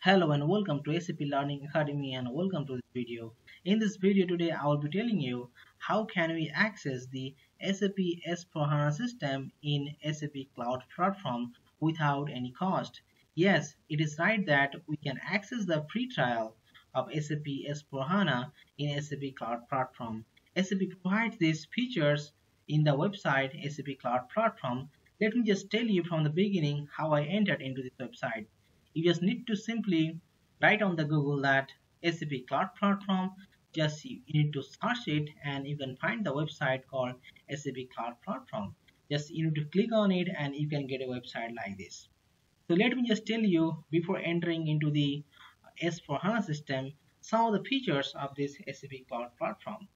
Hello and welcome to SAP Learning Academy and welcome to this video. In this video today I will be telling you how can we access the SAP S/4HANA system in SAP Cloud Platform without any cost. Yes, it is right that we can access the free trial of SAP S/4HANA in SAP Cloud Platform. SAP provides these features in the website SAP Cloud Platform. Let me just tell you from the beginning how I entered into this website. You just need to simply write on the Google that SAP Cloud Platform, just you need to search it and you can find the website called SAP Cloud Platform. Just you need to click on it and you can get a website like this. So let me just tell you before entering into the S/4HANA system some of the features of this SAP Cloud Platform.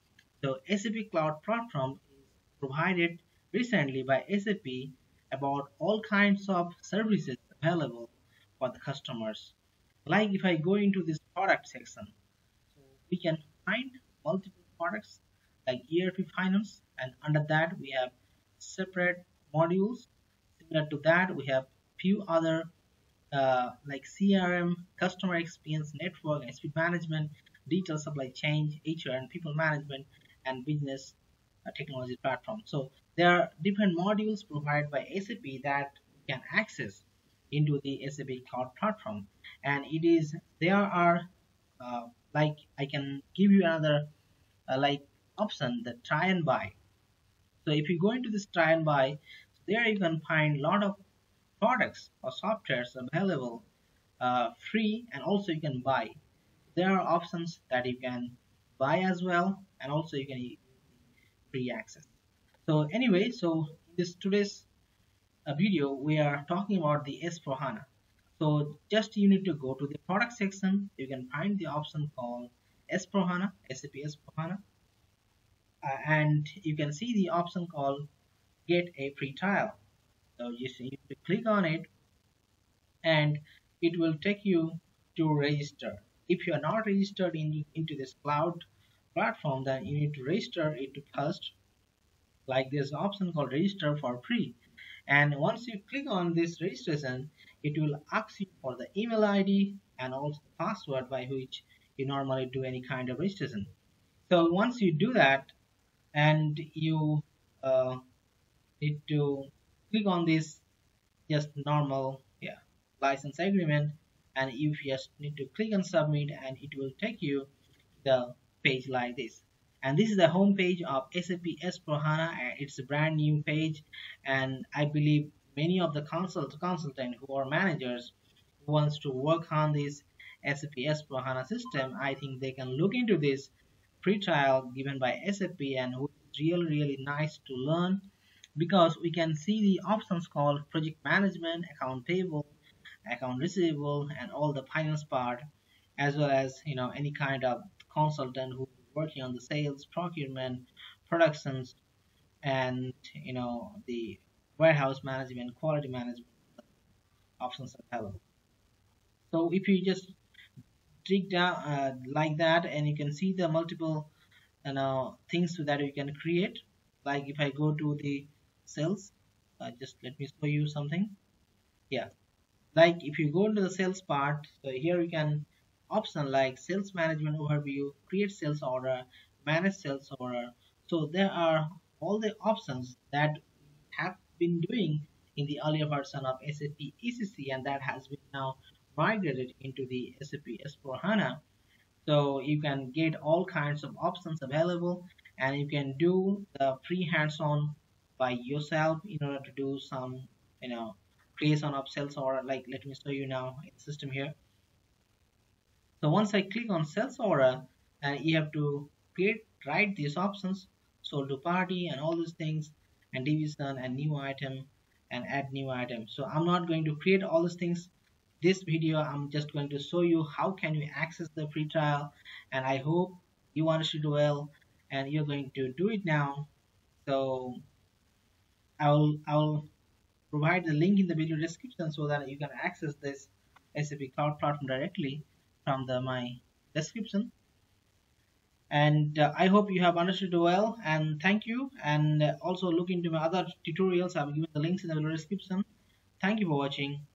So SAP Cloud Platform is provided recently by SAP about all kinds of services available for the customers. Like if I go into this product section, so we can find multiple products like ERP finance, and under that we have separate modules. Similar to that we have few other like CRM, customer experience network, speed management, digital supply chain, HR and people management, and business technology platform. So there are different modules provided by SAP that we can access into the SAP Cloud Platform, and it is like I can give you another like option, the try and buy. So if you go into this try and buy, there you can find a lot of products or softwares available free, and also you can buy. There are options that you can buy as well, and also you can free access. So anyway, so this today's video we are talking about the S/4HANA. So just you need to go to the product section. You can find the option called S/4HANA, SAP S/4HANA, and you can see the option called get a free trial. So just you need to click on it and it will take you to register. If you are not registered into this cloud platform, then you need to register it first. Like there's an option called register for free. And once you click on this registration, it will ask you for the email ID and also the password by which you normally do any kind of registration. So once you do that, and you need to click on this just normal license agreement, and you just need to click on submit, and it will take you to the page like this. And this is the home page of SAP S/4HANA, and it's a brand new page, and I believe many of the consultants who are managers who wants to work on this SAP S/4HANA system, I think they can look into this free trial given by SAP, and it's really nice to learn, because we can see the options called project management, account payable, account receivable, and all the finance part, as well as any kind of consultant who working on the sales, procurement, productions, and the warehouse management, quality management options available. So if you just dig down like that, and you can see the multiple things that you can create. Like if I go to the sales, just let me show you something. Like if you go into the sales part, so here you can option like sales management overview, create sales order, manage sales order. So there are all the options that have been doing in the earlier version of SAP ECC, and that has been now migrated into the SAP S/4HANA. So you can get all kinds of options available, and you can do the free hands-on by yourself in order to do some creation of sales order. Like let me show you now in the system here. So once I click on sales order, and you have to write these options, sold to party and all these things, and division and new item and add new item. So I'm not going to create all these things. This video I'm just going to show you how can you access the free trial, and I hope you understood well and you're going to do it now. So I'll provide the link in the video description so that you can access this SAP Cloud Platform directly from my description, and I hope you have understood well, and thank you, and also look into my other tutorials. I've given the links in the video description. Thank you for watching.